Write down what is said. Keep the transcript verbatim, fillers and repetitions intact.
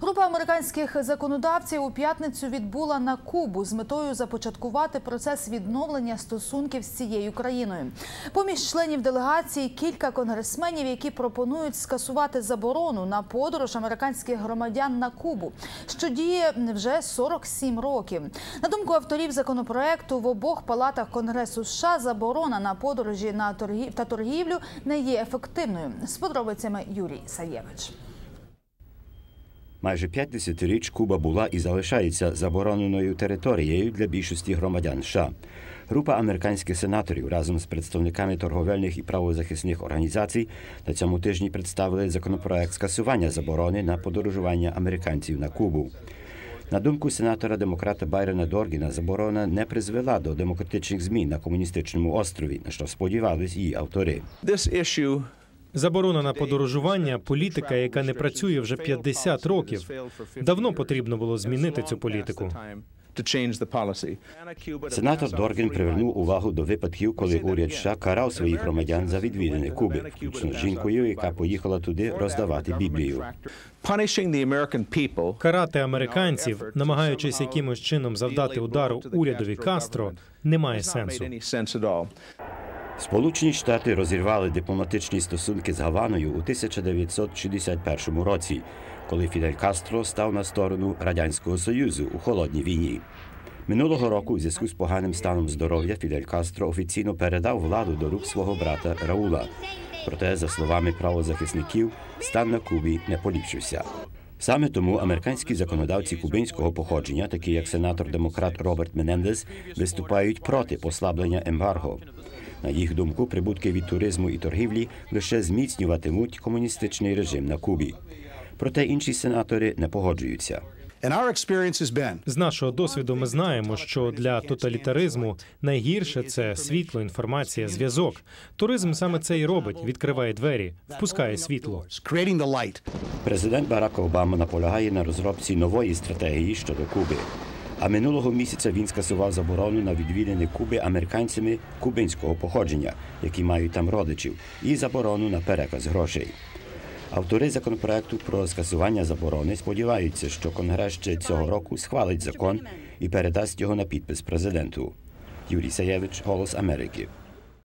Група американських законодавців у п'ятницю відбула на Кубу з метою започаткувати процес відновлення стосунків з цією країною. Поміж членів делегації кілька конгресменів, які пропонують скасувати заборону на подорож американських громадян на Кубу, що діє вже сорок сім років. На думку авторів законопроекту, в обох палатах Конгресу США заборона на подорожі на торгів та торгівлю не є ефективною. З подробицями Юрій Саєвич. Майже п'ять десятиріч Куба була і залишається забороненою територією для більшості громадян США. Група американських сенаторів разом з представниками торговельних і правозахисних організацій на цьому тижні представили законопроект скасування заборони на подорожування американців на Кубу. На думку сенатора-демократа Байрона Доргіна, заборона не призвела до демократичних змін на комуністичному острові, на що сподівались її автори. Заборона на подорожування – політика, яка не працює вже п'ятдесят років. Давно потрібно було змінити цю політику. Сенатор Доргін привернув увагу до випадків, коли уряд США карав своїх громадян за відвідини Куби, включно з жінкою, яка поїхала туди роздавати Біблію. Карати американців, намагаючись якимось чином завдати удару урядові Кастро, немає сенсу. Сполучені Штати розірвали дипломатичні стосунки з Гаваною у тисяча дев'ятсот шістдесят першому році, коли Фідель Кастро став на сторону Радянського Союзу у холодній війні. Минулого року у зв'язку з поганим станом здоров'я Фідель Кастро офіційно передав владу до рук свого брата Раула. Проте, за словами правозахисників, стан на Кубі не поліпшився. Саме тому американські законодавці кубинського походження, такі як сенатор-демократ Роберт Менендес, виступають проти послаблення ембарго. На їх думку, прибутки від туризму і торгівлі лише зміцнюватимуть комуністичний режим на Кубі. Проте інші сенатори не погоджуються. З нашого досвіду ми знаємо, що для тоталітаризму найгірше – це світло, інформація, зв'язок. Туризм саме це і робить – відкриває двері, впускає світло. Президент Барак Обама наполягає на розробці нової стратегії щодо Куби. А минулого місяця він скасував заборону на відвідини Куби американцями кубинського походження, які мають там родичів, і заборону на переказ грошей. Автори законопроекту про скасування заборони сподіваються, що Конгрес ще цього року схвалить закон і передасть його на підпис президенту. Юрій Саєвич, Голос Америки.